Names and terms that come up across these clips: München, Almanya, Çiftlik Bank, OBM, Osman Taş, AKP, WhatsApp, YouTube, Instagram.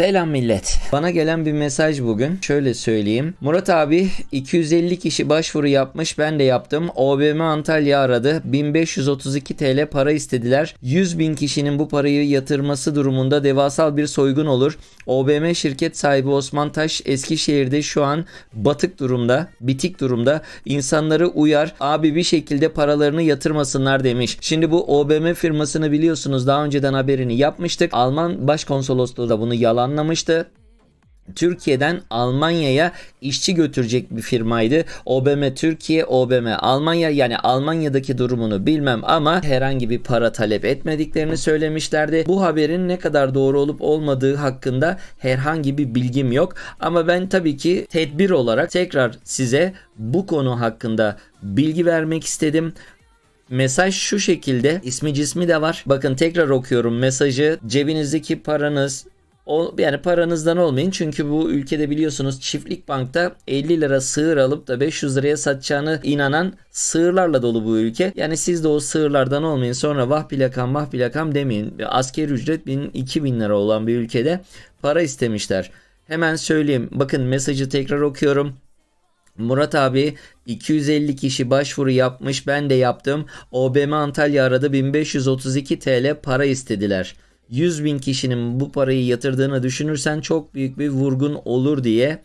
Selam millet. Bana gelen bir mesaj bugün. Şöyle söyleyeyim. Murat abi 250 kişi başvuru yapmış. Ben de yaptım. OBM Antalya aradı. 1532 TL para istediler. 100.000 kişinin bu parayı yatırması durumunda devasal bir soygun olur. OBM şirket sahibi Osman Taş Eskişehir'de şu an batık durumda. Bitik durumda. İnsanları uyar. Abi bir şekilde paralarını yatırmasınlar demiş. Şimdi bu OBM firmasını biliyorsunuz. Daha önceden haberini yapmıştık. Alman Başkonsolosluğu da bunu yalanlamıştı. Türkiye'den Almanya'ya işçi götürecek bir firmaydı. OBM Türkiye, OBM Almanya, yani Almanya'daki durumunu bilmem ama herhangi bir para talep etmediklerini söylemişlerdi. Bu haberin ne kadar doğru olup olmadığı hakkında herhangi bir bilgim yok. Ama ben tabii ki tedbir olarak tekrar size bu konu hakkında bilgi vermek istedim. Mesaj şu şekilde, ismi cismi de var. Bakın tekrar okuyorum mesajı. Cebinizdeki paranız, yani paranızdan olmayın. Çünkü bu ülkede biliyorsunuz Çiftlik Bank'ta 50 lira sığır alıp da 500 liraya satacağını inanan sığırlarla dolu bu ülke. Yani siz de o sığırlardan olmayın. Sonra vah plakam vah plakam demeyin. Asgari ücret 1000-2000 lira olan bir ülkede para istemişler. Hemen söyleyeyim. Bakın mesajı tekrar okuyorum. Murat abi 250 kişi başvuru yapmış, ben de yaptım. OBM Antalya aradı, 1532 TL para istediler. 100.000 kişinin bu parayı yatırdığını düşünürsen çok büyük bir vurgun olur diye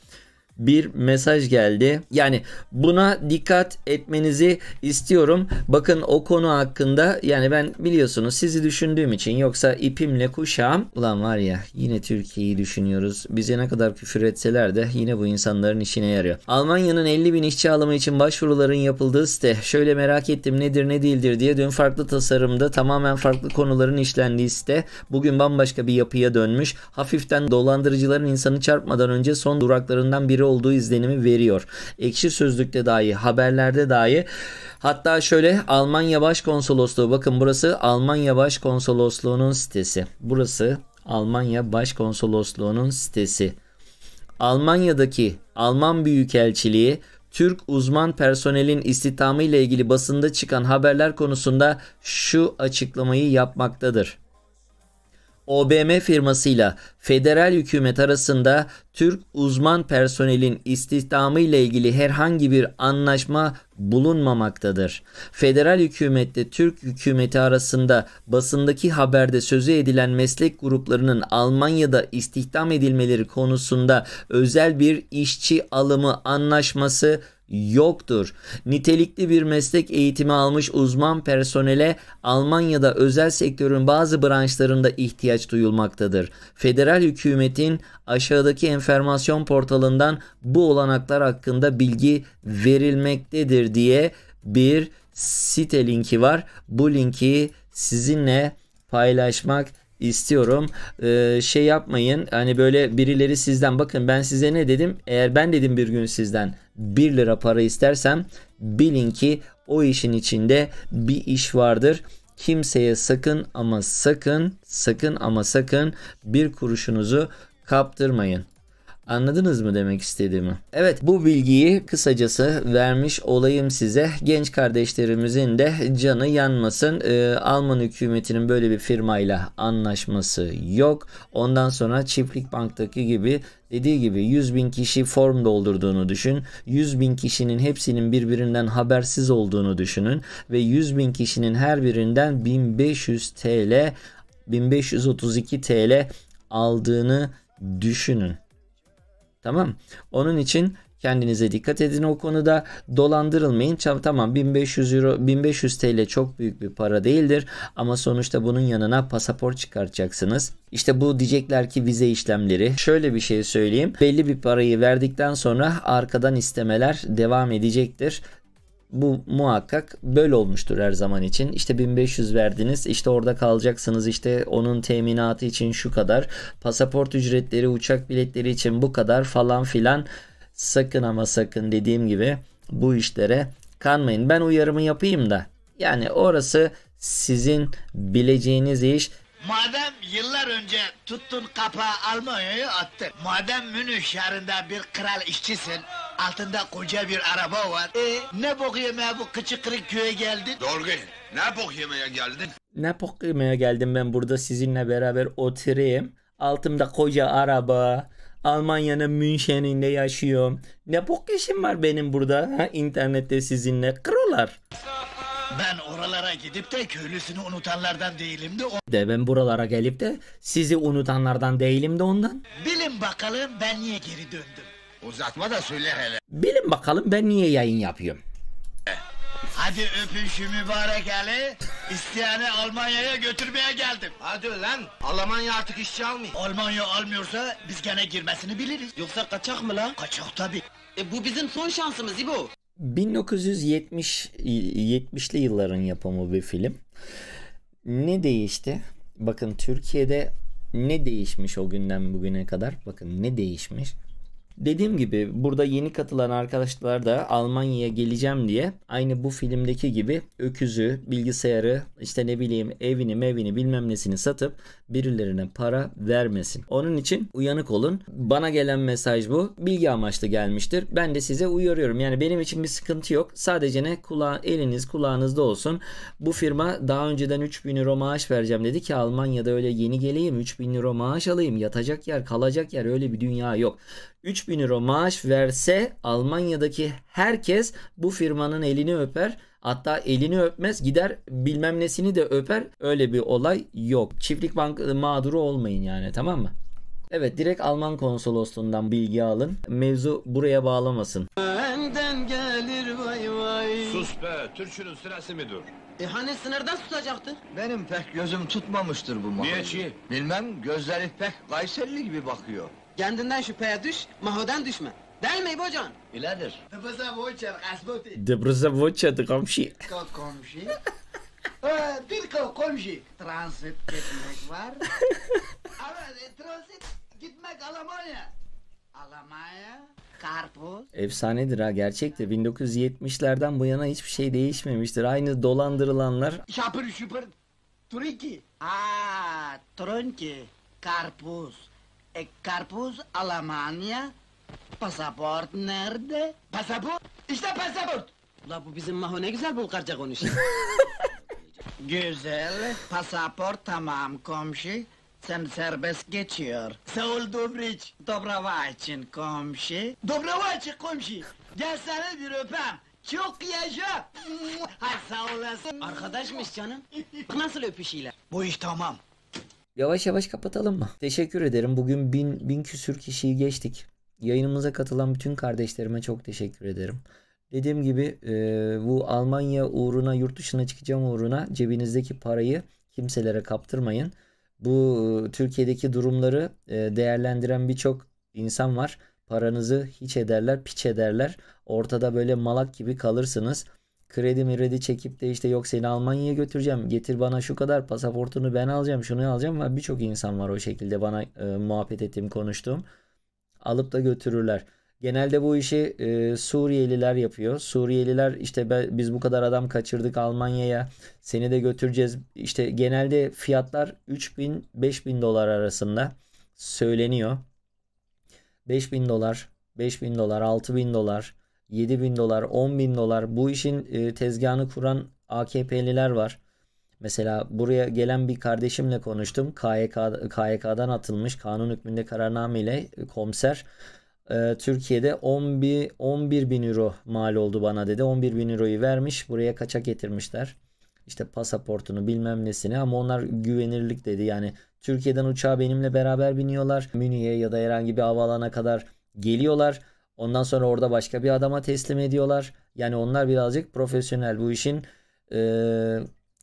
bir mesaj geldi. Yani buna dikkat etmenizi istiyorum. Bakın o konu hakkında, yani ben biliyorsunuz sizi düşündüğüm için, yoksa ipimle kuşağım. Ulan var ya, yine Türkiye'yi düşünüyoruz. Bize ne kadar küfür etseler de yine bu insanların işine yarıyor. Almanya'nın 50.000 işçi alımı için başvuruların yapıldığı site. Şöyle merak ettim nedir ne değildir diye dün farklı tasarımda tamamen farklı konuların işlendiği site. Bugün bambaşka bir yapıya dönmüş. Hafiften dolandırıcıların insanı çarpmadan önce son duraklarından biri olduğu izlenimi veriyor. Ekşi Sözlük'te dahi, haberlerde dahi. Hatta şöyle, Almanya Başkonsolosluğu, bakın burası Almanya Başkonsolosluğu'nun sitesi. Burası Almanya Başkonsolosluğu'nun sitesi. Almanya'daki Alman Büyükelçiliği, Türk uzman personelin istihdamı ile ilgili basında çıkan haberler konusunda şu açıklamayı yapmaktadır. OBM firmasıyla federal hükümet arasında Türk uzman personelin istihdamı ile ilgili herhangi bir anlaşma bulunmamaktadır. Federal hükümette Türk hükümeti arasında basındaki haberde sözü edilen meslek gruplarının Almanya'da istihdam edilmeleri konusunda özel bir işçi alımı anlaşması yoktur. Nitelikli bir meslek eğitimi almış uzman personele Almanya'da özel sektörün bazı branşlarında ihtiyaç duyulmaktadır. Federal hükümetin aşağıdaki enformasyon portalından bu olanaklar hakkında bilgi verilmektedir diye bir site linki var. Bu linki sizinle paylaşmak istiyorum. Şey yapmayın, hani böyle birileri sizden, bakın ben size ne dedim, eğer ben dedim bir gün sizden 1 lira para istersem bilin ki o işin içinde bir iş vardır. Kimseye sakın ama sakın, sakın ama sakın bir kuruşunuzu kaptırmayın. Anladınız mı demek istediğimi? Evet, bu bilgiyi kısacası vermiş olayım size. Genç kardeşlerimizin de canı yanmasın. Alman hükümetinin böyle bir firmayla anlaşması yok. Ondan sonra Çiftlik Bank'taki gibi, dediği gibi 100.000 kişi form doldurduğunu düşün. 100.000 kişinin hepsinin birbirinden habersiz olduğunu düşünün. Ve 100.000 kişinin her birinden 1532 TL aldığını düşünün. Tamam. Onun için kendinize dikkat edin o konuda. Dolandırılmayın. Tamam, 1500 TL çok büyük bir para değildir. Ama sonuçta bunun yanına pasaport çıkartacaksınız. İşte bu diyecekler ki vize işlemleri. Şöyle bir şey söyleyeyim. Belli bir parayı verdikten sonra arkadan istemeler devam edecektir. Bu muhakkak böyle olmuştur her zaman için. İşte 1500 verdiniz, işte orada kalacaksınız, işte onun teminatı için şu kadar, pasaport ücretleri, uçak biletleri için bu kadar falan filan. Sakın ama sakın, dediğim gibi bu işlere kanmayın. Ben uyarımı yapayım da, yani orası sizin bileceğiniz iş. Madem yıllar önce tuttun kapağı Almanya'ya attın, madem Münih şehrinde bir kral işçisin, altında koca bir araba var. Ne bok yemeye bu kıçı kırık köye geldin? Doğru, ne bok yemeye geldin? Ne bok yemeye geldim, ben burada sizinle beraber oturayım. Altımda koca araba. Almanya'nın München'inde yaşıyorum. Ne bok işim var benim burada? Ha, internette sizinle kırılar. Ben oralara gidip de köylüsünü unutanlardan değilim de ben buralara gelip de sizi unutanlardan değilim de ondan. Bilin bakalım ben niye geri döndüm. Uzatma da söyle hele. Bilin bakalım ben niye yayın yapıyorum. Hadi öpün şu mübarek eli. İsteyene Almanya'ya götürmeye geldim. Hadi lan. Almanya artık işçi almıyor. Almanya almıyorsa biz gene girmesini biliriz. Yoksa kaçak mı lan? Kaçak tabii. Bu bizim son şansımız İbo. 1970'li yılların yapımı bir film. Ne değişti? Bakın Türkiye'de ne değişmiş o günden bugüne kadar? Bakın ne değişmiş? Dediğim gibi burada yeni katılan arkadaşlar da Almanya'ya geleceğim diye aynı bu filmdeki gibi öküzü, bilgisayarı, işte ne bileyim evini mevini bilmem nesini satıp birilerine para vermesin. Onun için uyanık olun. Bana gelen mesaj bu. Bilgi amaçlı gelmiştir. Ben de size uyarıyorum. Yani benim için bir sıkıntı yok. Sadece ne? Eliniz kulağınızda olsun. Bu firma daha önceden 3000 euro maaş vereceğim dedi ki Almanya'da öyle yeni geleyim 3000 euro maaş alayım. Yatacak yer, kalacak yer öyle bir dünya yok. 3000 euro maaş verse Almanya'daki herkes bu firmanın elini öper. Hatta elini öpmez gider bilmem nesini de öper. Öyle bir olay yok. Çiftlik Bank mağduru olmayın yani, tamam mı? Evet, direkt Alman konsolosluğundan bilgi alın. Mevzu buraya bağlamasın. Benden gelir vay vay. Sus be, Türkçünün sırası mı dur? Hani sınırda susacaktı? Benim pek gözüm tutmamıştır bu mahalle. Niye ki? Bilmem, gözleri pek Kayserili gibi bakıyor. Kendinden şüpheye düş, mahodan düşme. Değil mi İbocan? Biladır. Dıbrıza voçer, asboti. Dıbrıza voçer, dıkomşi. Kod komşi. Bir kod komşi. Transit gitmek var. Ama transit gitmek Almanya. Almanya, karpuz. Efsanedir ha, gerçektir. 1970'lerden bu yana hiçbir şey değişmemiştir. Aynı dolandırılanlar. Şapır şupır. Turiki. Aaa, tronki. Karpuz. Karpuz, Almanya, pasaport nerede? Pasaport? İşte pasaport! La bu bizim Maho ne güzel Bulgarca konuşuyor. Güzel, pasaport tamam komşu, sen serbest geçiyor. Seul Dobriç, Dobrava için komşu. Dobrava için komşu, gel sana bir öpem. Çok yaşa! Hay sağ olasın. Arkadaşmış canım, nasıl öpüşüyorlar? Bu iş tamam. Yavaş yavaş kapatalım mı? Teşekkür ederim. Bugün bin küsür kişiyi geçtik. Yayınımıza katılan bütün kardeşlerime çok teşekkür ederim. Dediğim gibi bu Almanya uğruna, yurt dışına çıkacağım uğruna cebinizdeki parayı kimselere kaptırmayın. Bu Türkiye'deki durumları değerlendiren birçok insan var. Paranızı hiç ederler, piç ederler. Ortada böyle malak gibi kalırsınız. Kredi miredi çekip de işte yok seni Almanya'ya götüreceğim, getir bana şu kadar pasaportunu ben alacağım, şunu alacağım. Ve birçok insan var o şekilde bana muhabbet ettiğim, konuştuğum. Alıp da götürürler. Genelde bu işi Suriyeliler yapıyor. Suriyeliler işte biz bu kadar adam kaçırdık Almanya'ya, seni de götüreceğiz. İşte genelde fiyatlar 3000-5000 dolar arasında söyleniyor. 5000 dolar, 5000 dolar, 6000 dolar. 7.000 dolar, 10.000 dolar. Bu işin tezgahını kuran AKP'liler var. Mesela buraya gelen bir kardeşimle konuştum. KYK'dan atılmış. Kanun hükmünde kararname ile komiser. Türkiye'de 11.000 euro mal oldu bana dedi. 11.000 euroyu vermiş. Buraya kaçak getirmişler. İşte pasaportunu bilmem nesini, ama onlar güvenirlik dedi. Yani Türkiye'den uçağa benimle beraber biniyorlar. Münih'e ya da herhangi bir havaalana kadar geliyorlar. Ondan sonra orada başka bir adama teslim ediyorlar. Yani onlar birazcık profesyonel. Bu işin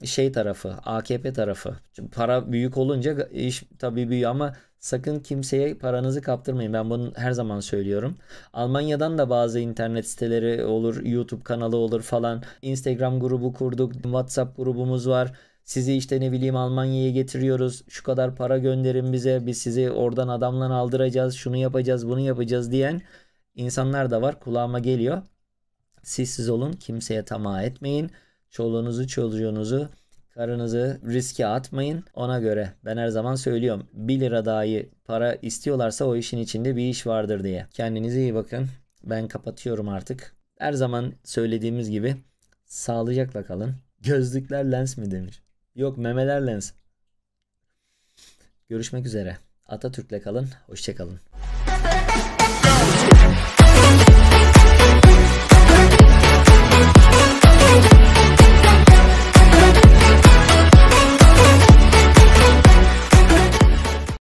şey tarafı, AKP tarafı. Çünkü para büyük olunca iş tabii büyüyor, ama sakın kimseye paranızı kaptırmayın. Ben bunu her zaman söylüyorum. Almanya'dan da bazı internet siteleri olur, YouTube kanalı olur falan. Instagram grubu kurduk, WhatsApp grubumuz var. Sizi işte ne bileyim Almanya'ya getiriyoruz. Şu kadar para gönderin bize. Biz sizi oradan adamla aldıracağız. Şunu yapacağız, bunu yapacağız diyen İnsanlar da var, kulağıma geliyor. Siz olun, kimseye tamah etmeyin. Çoluğunuzu, çocuğunuzu, karınızı riske atmayın. Ona göre ben her zaman söylüyorum, 1 lira dahi para istiyorlarsa o işin içinde bir iş vardır diye. Kendinize iyi bakın. Ben kapatıyorum artık. Her zaman söylediğimiz gibi sağlıcakla kalın. Gözlükler lens mi denir? Yok, memeler lens. Görüşmek üzere. Atatürk'le kalın, hoşça kalın.